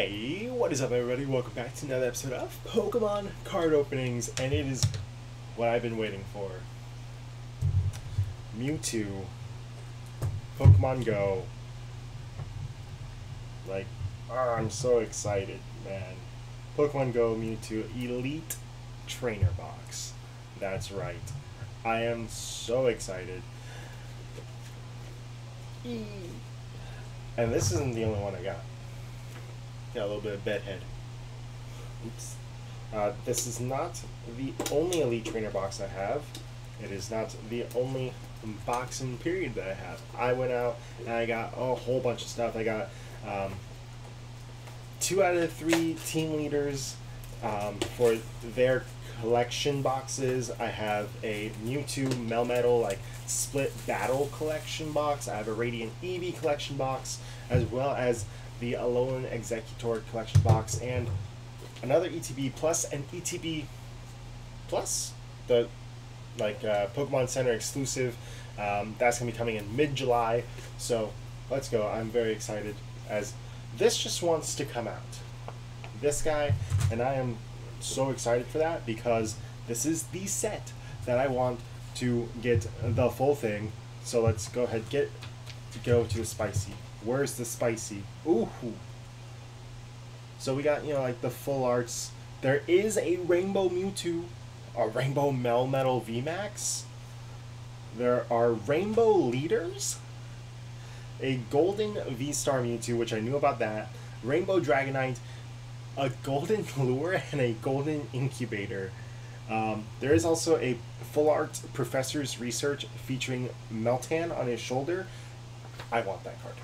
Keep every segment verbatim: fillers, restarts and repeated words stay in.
Hey, what is up everybody? Welcome back to another episode of Pokemon Card Openings, and it is what I've been waiting for. Mewtwo, Pokemon Go. Like, oh, I'm so excited, man. Pokemon Go Mewtwo Elite Trainer Box. That's right. I am so excited. And this isn't the only one I got. Got a little bit of bedhead. Oops. Uh, this is not the only Elite Trainer box I have. It is not the only boxing period that I have. I went out and I got a whole bunch of stuff. I got um, two out of three team leaders um, for their collection boxes. I have a Mewtwo Melmetal like split battle collection box. I have a Radiant Eevee collection box, as well as the Alolan Exeggutor collection box, and another E T B Plus, and E T B Plus, the like uh, Pokemon Center exclusive. Um, that's gonna be coming in mid-July. So let's go. I'm very excited as this just wants to come out. This guy, and I am so excited for that because this is the set that I want to get the full thing. So let's go ahead get to go to the spicy. Where's the spicy? Ooh. So we got, you know, like the full arts. There is a Rainbow Mewtwo, a Rainbow Melmetal V max. There are Rainbow Leaders, a Golden V star Mewtwo, which I knew about that, Rainbow Dragonite, a Golden Lure, and a Golden Incubator. Um, there is also a full art Professor's Research featuring Meltan on his shoulder. I want that card.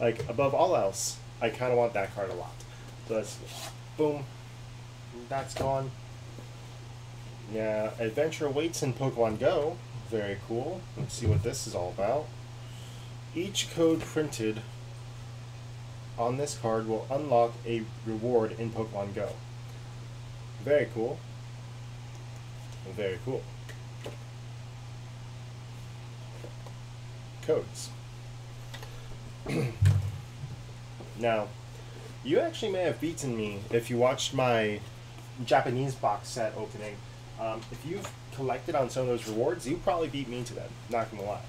Like, above all else, I kind of want that card a lot. So that's, boom, that's gone. Yeah, adventure awaits in Pokemon Go. Very cool. Let's see what this is all about. Each code printed on this card will unlock a reward in Pokemon Go. Very cool. Very cool. Codes. Now, you actually may have beaten me if you watched my Japanese box set opening. Um, if you've collected on some of those rewards, you probably beat me to them, not gonna lie.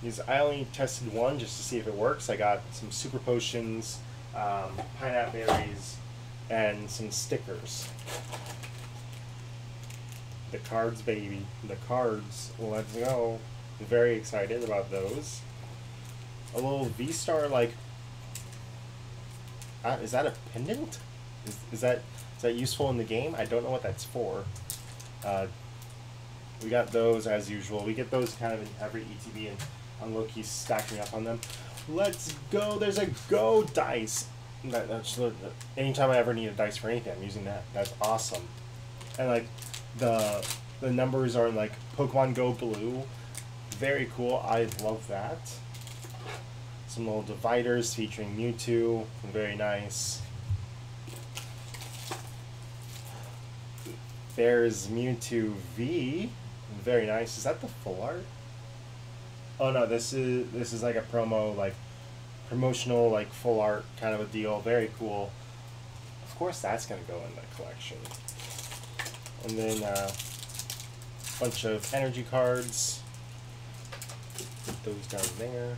Because I only tested one just to see if it works. I got some super potions, um, pineapple berries, and some stickers. The cards, baby. The cards. Let's go. I'm very excited about those. A little V star, like, uh, is that a pendant? Is, is that is that useful in the game? I don't know what that's for. Uh, we got those as usual. We get those kind of in every E T B, and I'm low-key stacking up on them. Let's go! There's a Go dice! That, that's, anytime I ever need a dice for anything, I'm using that. That's awesome. And, like, the, the numbers are, like, Pokemon Go Blue. Very cool. I love that. Some little dividers featuring Mewtwo, very nice. There's Mewtwo V, very nice. Is that the full art? Oh no, this is this is like a promo, like promotional, like full art kind of a deal. Very cool. Of course, that's gonna go in the collection. And then a uh, bunch of energy cards. Put those down there.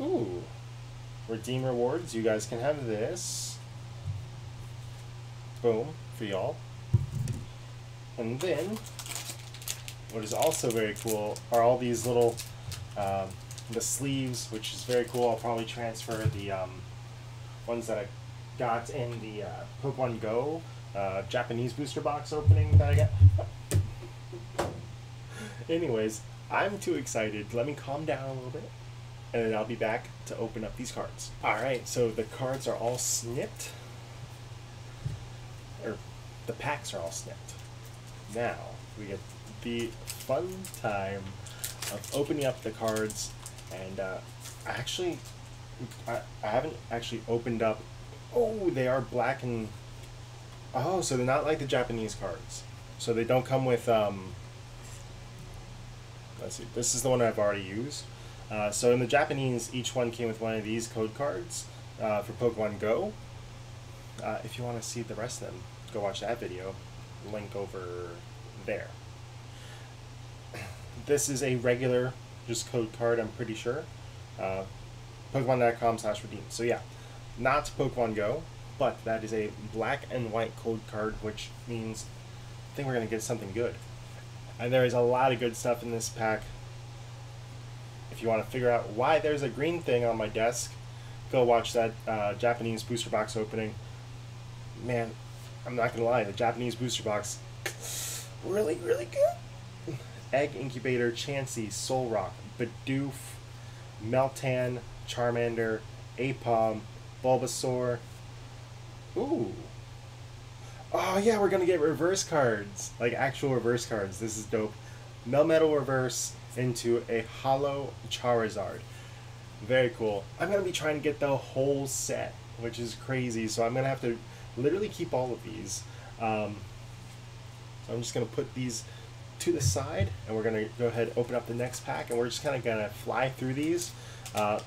Ooh, redeem rewards. You guys can have this. Boom, for y'all. And then, what is also very cool are all these little, um, the sleeves, which is very cool. I'll probably transfer the um, ones that I got in the uh, Pokemon Go uh, Japanese booster box opening that I got. Anyways, I'm too excited. Let me calm down a little bit. And then I'll be back to open up these cards. Alright, so the cards are all snipped. Or, the packs are all snipped. Now, we get the fun time of opening up the cards. And, uh, I actually, I, I haven't actually opened up... Oh, they are black and... Oh, so they're not like the Japanese cards. So they don't come with, um... Let's see, this is the one I've already used. Uh, so in the Japanese, each one came with one of these code cards uh, for Pokemon Go. Uh, if you want to see the rest of them, go watch that video. Link over there. This is a regular, just code card, I'm pretty sure. Uh, Pokemon dot com slash redeem. So yeah, not Pokemon Go, but that is a black and white code card, which means I think we're going to get something good. And there is a lot of good stuff in this pack. If you want to figure out why there's a green thing on my desk, go watch that uh, Japanese booster box opening. Man, I'm not going to lie, the Japanese booster box, really, really good. Egg Incubator, Chansey, Solrock, Bidoof, Melmetal, Charmander, Ambipom, Bulbasaur. Ooh. Oh yeah, we're going to get reverse cards, like actual reverse cards. This is dope. Melmetal reverse into a hollow Charizard. Very cool. I'm going to be trying to get the whole set, which is crazy, so I'm going to have to literally keep all of these. Um, so I'm just going to put these to the side, and we're going to go ahead and open up the next pack, and we're just kind of going to fly through these. Uh,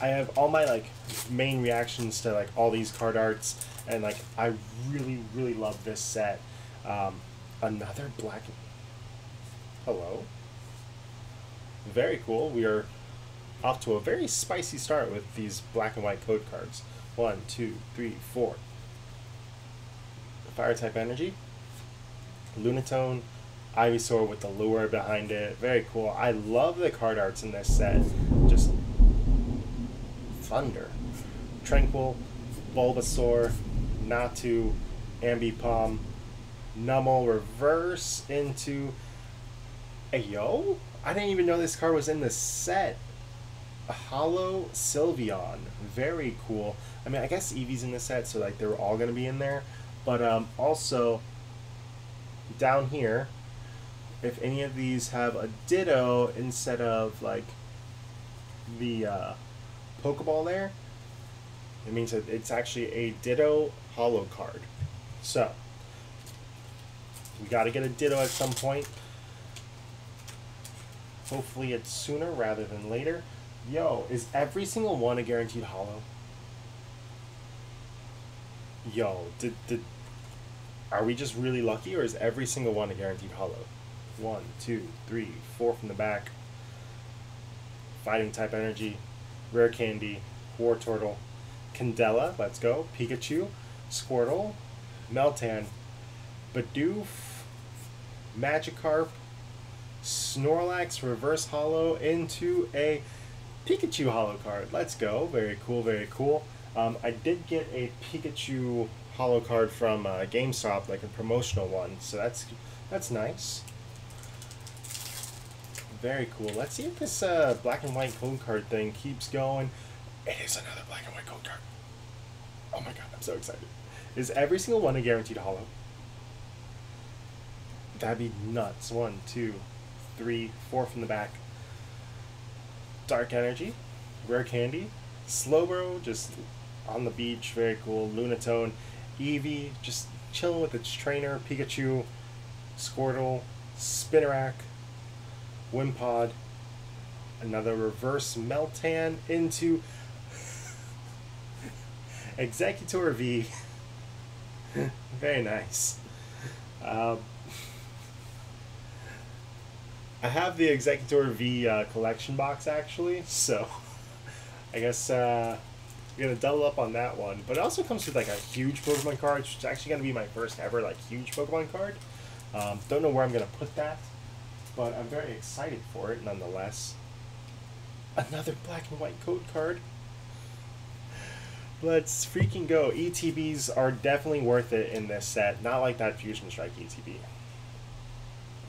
I have all my like main reactions to like all these card arts, and like I really, really love this set. Um, another black... Hello. Very cool. We are off to a very spicy start with these black and white code cards. One, two, three, four. Fire type energy. Lunatone. Ivysaur with the lure behind it. Very cool. I love the card arts in this set. Just thunder. Tranquil. Bulbasaur. Natu. Ambipom. Numel reverse into... Ayo? I didn't even know this card was in the set. A hollow Sylveon. Very cool. I mean, I guess Eevee's in the set, so like they were all gonna be in there. But um, also, down here, if any of these have a Ditto instead of like the uh, Pokeball there, it means that it's actually a Ditto hollow card. So, we gotta get a Ditto at some point. Hopefully it's sooner rather than later. Yo, is every single one a guaranteed hollow? Yo, did, did, are we just really lucky, or is every single one a guaranteed hollow? One, two, three, four from the back. Fighting type energy. Rare Candy. Wartortle. Candela, let's go. Pikachu. Squirtle. Meltan. Bidoof. Magikarp. Snorlax reverse hollow into a Pikachu hollow card. Let's go. Very cool, very cool. Um, I did get a Pikachu hollow card from uh, GameStop, like a promotional one, so that's that's nice. Very cool. Let's see if this uh, black and white code card thing keeps going. It is another black and white code card. Oh my god, I'm so excited. Is every single one a guaranteed hollow? That'd be nuts. One, two, three, four from the back. Dark energy, Rare Candy, Slowbro just on the beach, very cool. Lunatone, Eevee just chilling with its trainer. Pikachu, Squirtle, Spinarak, Wimpod, another reverse Meltan into Exeggutor V. Very nice. Uh, I have the Exeggutor V uh, collection box, actually, so I guess uh, I'm going to double up on that one. But it also comes with like a huge Pokemon card, which is actually going to be my first ever like huge Pokemon card. Um, don't know where I'm going to put that, but I'm very excited for it nonetheless. Another black and white code card. Let's freaking go. E T Bs are definitely worth it in this set, not like that Fusion Strike E T B.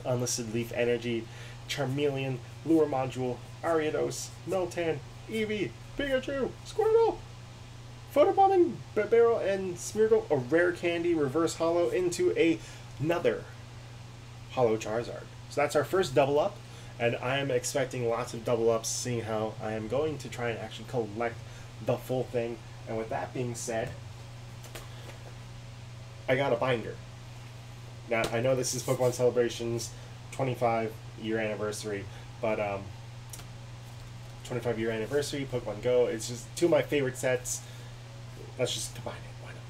Unlisted Leaf Energy, Charmeleon, Lure Module, Ariados, Meltan, Eevee, Pikachu, Squirtle, Photobombing, Barrel, and Smeargle, a Rare Candy, reverse hollow into a, another hollow Charizard. So that's our first double up, and I am expecting lots of double ups, seeing how I am going to try and actually collect the full thing. And with that being said, I got a binder. Now, I know this is Pokemon Celebration's twenty-five year anniversary, but um, twenty-five year anniversary, Pokemon Go. It's just two of my favorite sets. Let's just combine it. Why not?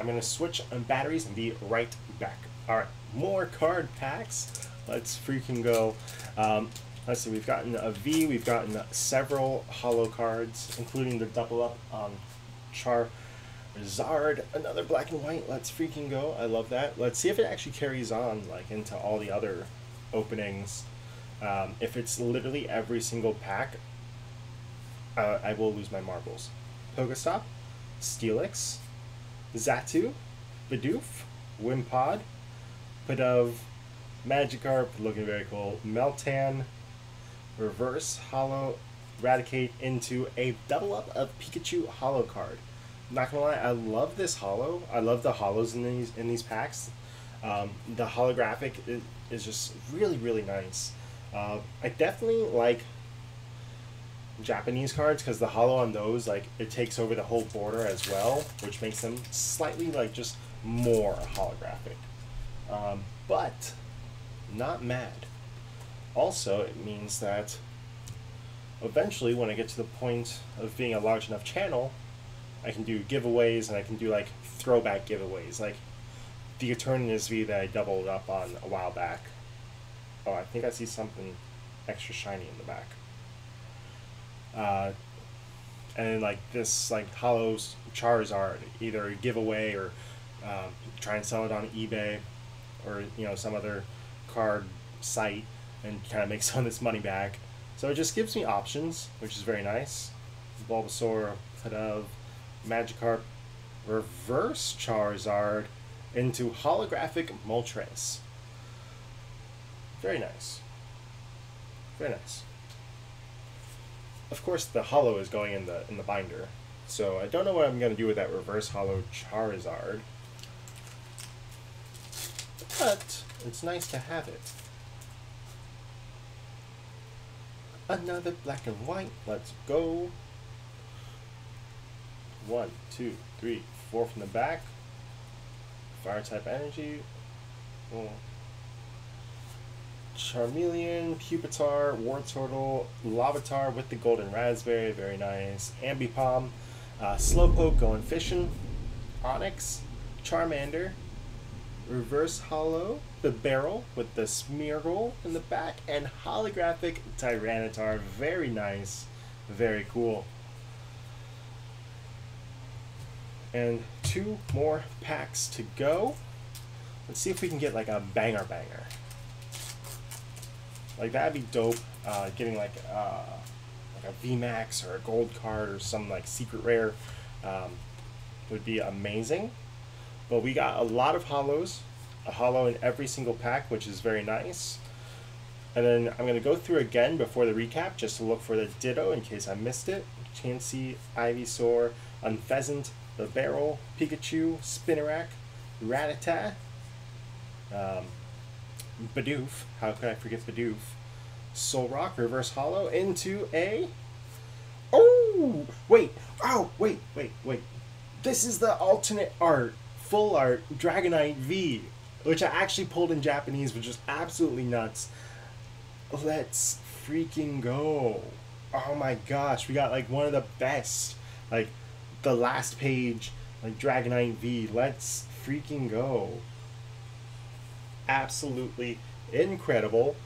I'm going to switch on batteries and be right back. All right, more card packs. Let's freaking go. Um, let's see, we've gotten a V. We've gotten several holo cards, including the double up on Charizard. Another black and white. Let's freaking go. I love that. Let's see if it actually carries on like into all the other openings. Um, if it's literally every single pack, uh, I will lose my marbles. Pokestop, Steelix, Natu, Bidoof, Wimpod, Bidoof, Magikarp, looking very cool, Melmetal, Reverse Holo, Raticate into a double up of Pikachu holo card. Not gonna lie, I love this holo. I love the holos in these in these packs. Um, the holographic is, is just really, really nice. Uh, I definitely like Japanese cards because the holo on those, like, it takes over the whole border as well, which makes them slightly, like, just more holographic. Um, but not mad. Also, it means that eventually when I get to the point of being a large enough channel, I can do giveaways and I can do, like, throwback giveaways. Like, the Eternatus V that I doubled up on a while back. Oh, I think I see something extra shiny in the back. Uh, and like this, like holo Charizard, either a giveaway or um, try and sell it on eBay or, you know, some other card site and kind of make some of this money back. So it just gives me options, which is very nice. Bulbasaur, Pidove, Magikarp, Reverse Charizard, into holographic Moltres. Very nice. Very nice. Of course, the holo is going in the in the binder, so I don't know what I'm going to do with that reverse holo Charizard. But it's nice to have it. Another black and white. Let's go. One, two, three, four from the back. Fire type energy. Oh. Charmeleon, Pupitar, Wartortle, Lavatar with the golden raspberry, very nice. Ambipom, uh, Slowpoke going fishing, Onix, Charmander, Reverse Holo, the Barrel with the Smeargle in the back, and holographic Tyranitar, very nice, very cool. And two more packs to go. Let's see if we can get like a banger banger. Like, that'd be dope, uh, getting like, uh, like a V max or a gold card or some like secret rare um, would be amazing. But we got a lot of holos, a holo in every single pack, which is very nice. And then I'm going to go through again before the recap just to look for the Ditto in case I missed it. Chansey, Ivysaur, Unpheasant, the Barrel, Pikachu, Spinarak, Rattata, um, Bidoof, how could I forget Bidoof? Solrock, Reverse Holo, into a... Oh! Wait! Oh! Wait, wait, wait. This is the alternate art, full art, Dragonite V, which I actually pulled in Japanese, which is absolutely nuts. Let's freaking go. Oh my gosh, we got like one of the best, like, the last page, like Dragonite V. Let's freaking go. Absolutely incredible.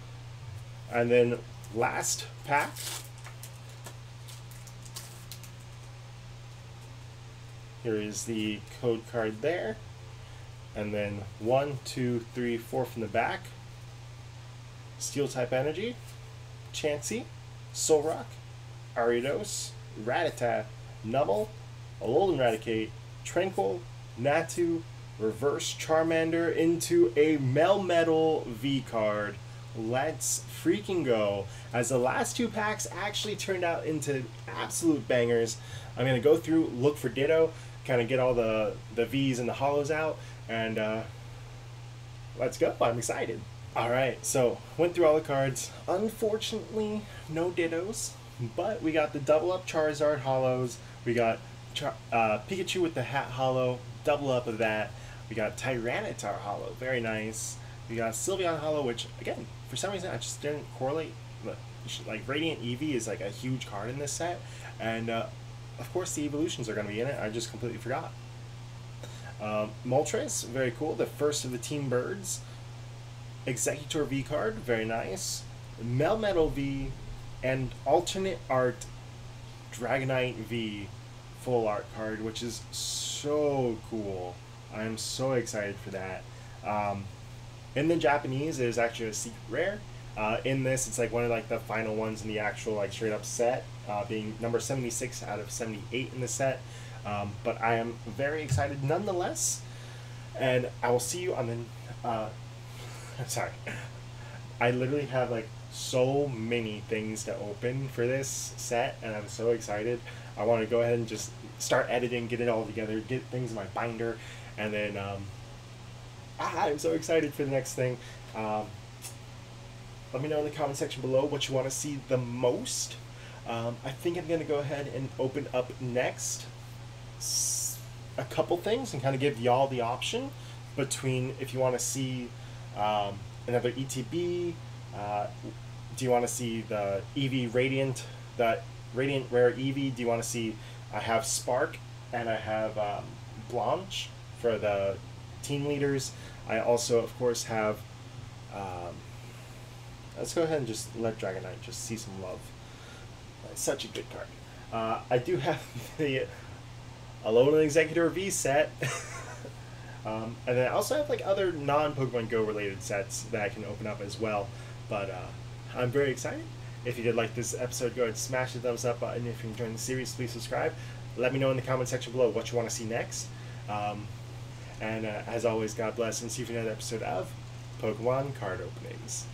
And then last pack. Here is the code card there. And then one, two, three, four from the back. Steel type energy, Chansey, Solrock, Ariados, Rattata, Numble, Alolan Raticate, Tranquil, Natu, Reverse Charmander into a Melmetal V card. Let's freaking go. As the last two packs actually turned out into absolute bangers, I'm going to go through, look for Ditto, kind of get all the, the Vs and the holos out, and uh, let's go. I'm excited. Alright, so went through all the cards. Unfortunately, no Dittos, but we got the double up Charizard holos. We got Char uh, Pikachu with the hat holo, double up of that. We got Tyranitar holo, very nice. We got Sylveon holo, which again, for some reason I just didn't correlate like Radiant Eevee is like a huge card in this set, and uh, of course the evolutions are going to be in it. I just completely forgot. Um, Moltres, very cool. The first of the Team Birds. Exeggutor V card, very nice. Melmetal V, and alternate art Dragonite V full art card, which is so cool. I'm so excited for that. Um, in the Japanese, it is actually a secret rare. Uh, in this, it's like one of like the final ones in the actual like straight up set, uh, being number seventy-six out of seventy-eight in the set. Um, but I am very excited nonetheless, and I will see you on the. Uh, I'm sorry, I literally have like so many things to open for this set, and I'm so excited. I want to go ahead and just start editing, get it all together, get things in my binder, and then um, ah, I'm so excited for the next thing. Um, let me know in the comment section below what you want to see the most. Um, I think I'm going to go ahead and open up next a couple things and kind of give y'all the option between if you want to see um, another E T B, uh, do you want to see the Eevee Radiant, the Radiant Rare Eevee, do you want to see, I have Spark and I have um, Blanche for the team leaders. I also, of course, have, um, let's go ahead and just let Dragonite just see some love. It's such a good card. Uh, I do have the Alolan Exeggutor V set. um, and then I also have like other non-Pokemon Go related sets that I can open up as well. But uh, I'm very excited. If you did like this episode, go ahead and smash the thumbs up button. If you're enjoying the series, please subscribe. Let me know in the comment section below what you want to see next. Um, and uh, as always, God bless, and see you for another episode of Pokemon Card Openings.